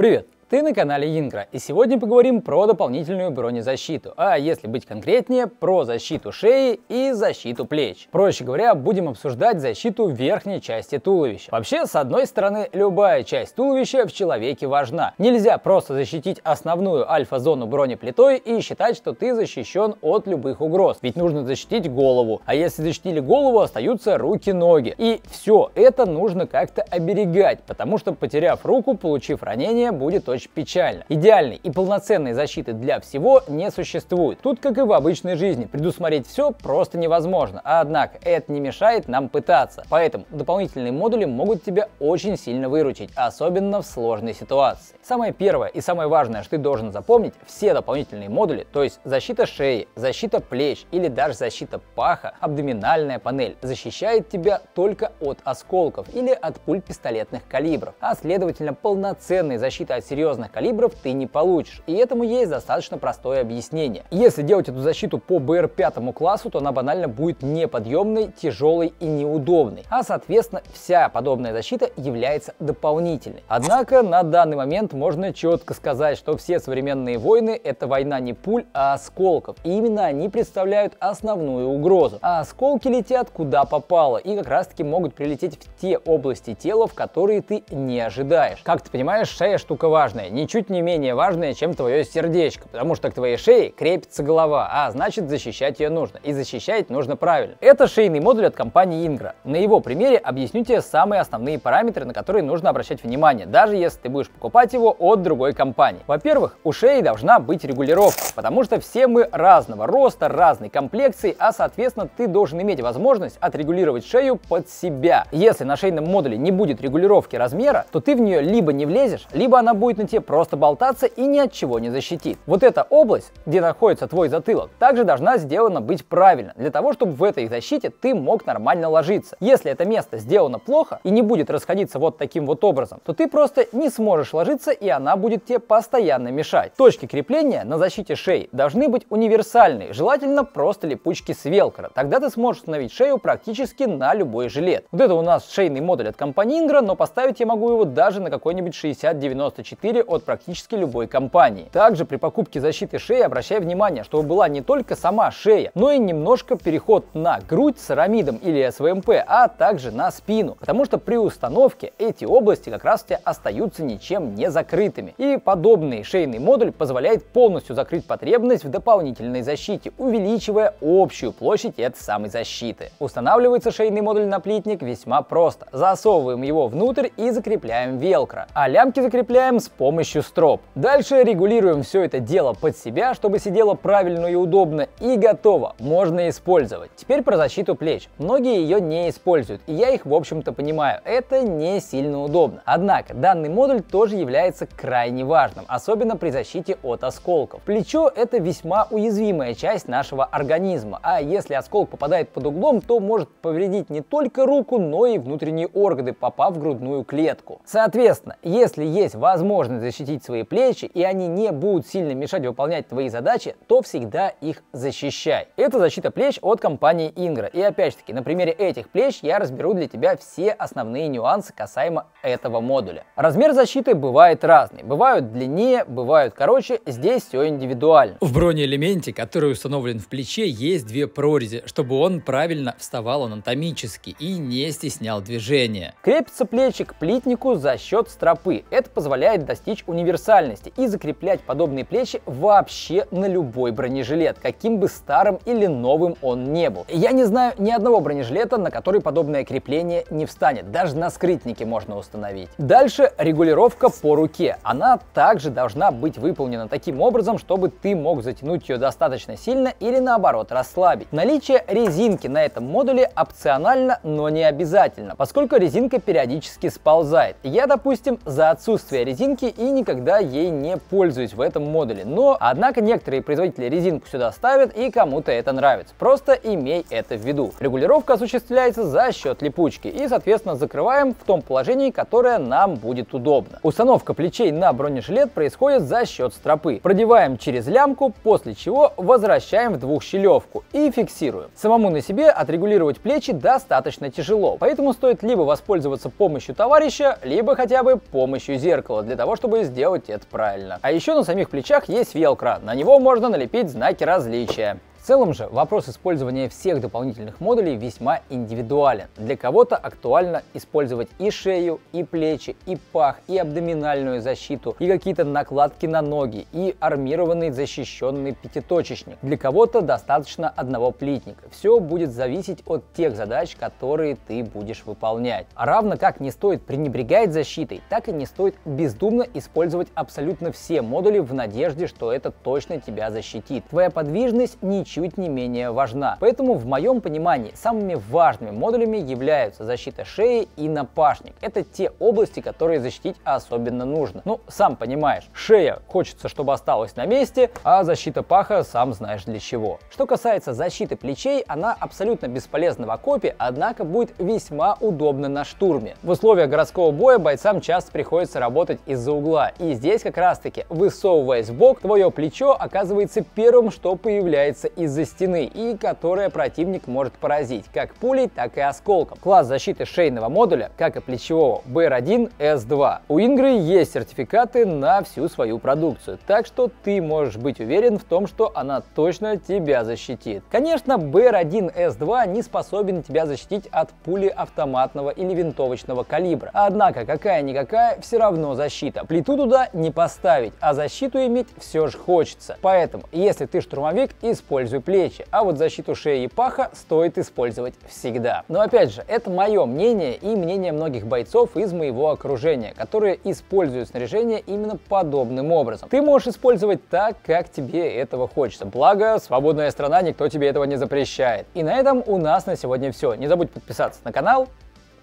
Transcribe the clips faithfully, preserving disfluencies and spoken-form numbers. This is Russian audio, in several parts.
Привет! Ты на канале ИНГРА, и сегодня поговорим про дополнительную бронезащиту, а если быть конкретнее, про защиту шеи и защиту плеч. Проще говоря, будем обсуждать защиту верхней части туловища. Вообще, с одной стороны, любая часть туловища в человеке важна. Нельзя просто защитить основную альфа-зону бронеплитой и считать, что ты защищен от любых угроз, ведь нужно защитить голову, а если защитили голову, остаются руки-ноги. И все это нужно как-то оберегать, потому что, потеряв руку, получив ранение, будет очень печально. Идеальной и полноценной защиты для всего не существует. Тут, как и в обычной жизни, предусмотреть все просто невозможно. Однако это не мешает нам пытаться. Поэтому дополнительные модули могут тебя очень сильно выручить, особенно в сложной ситуации. Самое первое и самое важное, что ты должен запомнить: все дополнительные модули, то есть защита шеи, защита плеч или даже защита паха, абдоминальная панель, защищает тебя только от осколков или от пуль пистолетных калибров. А следовательно, полноценной защиты от серьезных калибров ты не получишь, и этому есть достаточно простое объяснение. Если делать эту защиту по бэ эр пять классу, то она банально будет неподъемной, тяжелой и неудобной, а соответственно вся подобная защита является дополнительной. Однако на данный момент можно четко сказать, что все современные войны — это война не пуль, а осколков, и именно они представляют основную угрозу. А осколки летят куда попало и как раз таки могут прилететь в те области тела, в которые ты не ожидаешь. Как ты понимаешь, шея штука важная, ничуть не менее важное, чем твое сердечко, потому что к твоей шее крепится голова, а значит, защищать ее нужно, и защищать нужно правильно. Это шейный модуль от компании ИНГРА. На его примере объясню тебе самые основные параметры, на которые нужно обращать внимание, даже если ты будешь покупать его от другой компании. Во-первых, у шеи должна быть регулировка, потому что все мы разного роста, разной комплекции, а соответственно ты должен иметь возможность отрегулировать шею под себя. Если на шейном модуле не будет регулировки размера, то ты в нее либо не влезешь, либо она будет на просто болтаться и ни от чего не защитит. Вот эта область, где находится твой затылок, также должна сделана быть правильно, для того, чтобы в этой защите ты мог нормально ложиться. Если это место сделано плохо и не будет расходиться вот таким вот образом, то ты просто не сможешь ложиться, и она будет тебе постоянно мешать. Точки крепления на защите шеи должны быть универсальные, желательно просто липучки с велкро. Тогда ты сможешь установить шею практически на любой жилет. Вот это у нас шейный модуль от компании ИНГРА, но поставить я могу его даже на какой-нибудь шестьдесят девяносто четыре от практически любой компании. Также при покупке защиты шеи обращай внимание, чтобы была не только сама шея, но и немножко переход на грудь с арамидом или эс вэ эм пэ, а также на спину, потому что при установке эти области как раз у тебя остаются ничем не закрытыми. И подобный шейный модуль позволяет полностью закрыть потребность в дополнительной защите, увеличивая общую площадь этой самой защиты. Устанавливается шейный модуль на плитник весьма просто. Засовываем его внутрь и закрепляем велкро, а лямки закрепляем с помощью С помощью строп. Дальше регулируем все это дело под себя, чтобы сидело правильно и удобно, и готово, можно использовать. Теперь про защиту плеч. Многие ее не используют, и я их в общем-то понимаю, это не сильно удобно. Однако данный модуль тоже является крайне важным, особенно при защите от осколков. Плечо — это весьма уязвимая часть нашего организма, а если осколок попадает под углом, то может повредить не только руку, но и внутренние органы, попав в грудную клетку. Соответственно, если есть возможность защитить свои плечи, и они не будут сильно мешать выполнять твои задачи, то всегда их защищай. Это защита плеч от компании ИНГРА. И опять же таки, на примере этих плеч я разберу для тебя все основные нюансы касаемо этого модуля. Размер защиты бывает разный. Бывают длиннее, бывают короче, здесь все индивидуально. В бронеэлементе, который установлен в плече, есть две прорези, чтобы он правильно вставал анатомически и не стеснял движения. Крепится плечи к плитнику за счет стропы. Это позволяет достичь универсальности и закреплять подобные плечи вообще на любой бронежилет, каким бы старым или новым он не был. Я не знаю ни одного бронежилета, на который подобное крепление не встанет, даже на скрытнике можно установить. Дальше регулировка по руке. Она также должна быть выполнена таким образом, чтобы ты мог затянуть ее достаточно сильно или наоборот расслабить. Наличие резинки на этом модуле опционально, но не обязательно, поскольку резинка периодически сползает. Я, допустим, за отсутствие резинки и никогда ей не пользуюсь в этом модуле, но однако некоторые производители резинку сюда ставят, и кому-то это нравится. Просто имей это в виду. Регулировка осуществляется за счет липучки, и соответственно закрываем в том положении, которое нам будет удобно. Установка плечей на бронежилет происходит за счет стропы. Продеваем через лямку, после чего возвращаем в двухщелевку и фиксируем. Самому на себе отрегулировать плечи достаточно тяжело, поэтому стоит либо воспользоваться помощью товарища, либо хотя бы помощью зеркала для того, чтобы сделать это правильно. А еще на самих плечах есть велкро, на него можно налепить знаки различия. В целом же вопрос использования всех дополнительных модулей весьма индивидуален. Для кого-то актуально использовать и шею, и плечи, и пах, и абдоминальную защиту, и какие-то накладки на ноги, и армированный защищенный пятиточечник. Для кого-то достаточно одного плитника. Все будет зависеть от тех задач, которые ты будешь выполнять. А равно как не стоит пренебрегать защитой, так и не стоит бездумно использовать абсолютно все модули в надежде, что это точно тебя защитит. Твоя подвижность ничего чуть не менее важна. Поэтому в моем понимании самыми важными модулями являются защита шеи и напашник. Это те области, которые защитить особенно нужно. Ну, сам понимаешь, шея хочется, чтобы осталась на месте, а защита паха сам знаешь для чего. Что касается защиты плечей, она абсолютно бесполезна в окопе, однако будет весьма удобна на штурме. В условиях городского боя бойцам часто приходится работать из-за угла. И здесь как раз таки, высовываясь в бок, твое плечо оказывается первым, что появляется из-за стены, и которое противник может поразить как пулей, так и осколком. Класс защиты шейного модуля, как и плечевого, бэ эр один эс два. У Ингры есть сертификаты на всю свою продукцию, так что ты можешь быть уверен в том, что она точно тебя защитит. Конечно, бэ эр один эс два не способен тебя защитить от пули автоматного или винтовочного калибра, однако какая-никакая все равно защита. Плиту туда не поставить, а защиту иметь все же хочется. Поэтому, если ты штурмовик, используй плечи, а вот защиту шеи и паха стоит использовать всегда. Но опять же, это мое мнение и мнение многих бойцов из моего окружения, которые используют снаряжение именно подобным образом. Ты можешь использовать так, как тебе этого хочется. Благо, свободная страна, никто тебе этого не запрещает. И на этом у нас на сегодня все. Не забудь подписаться на канал.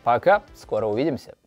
Пока, скоро увидимся.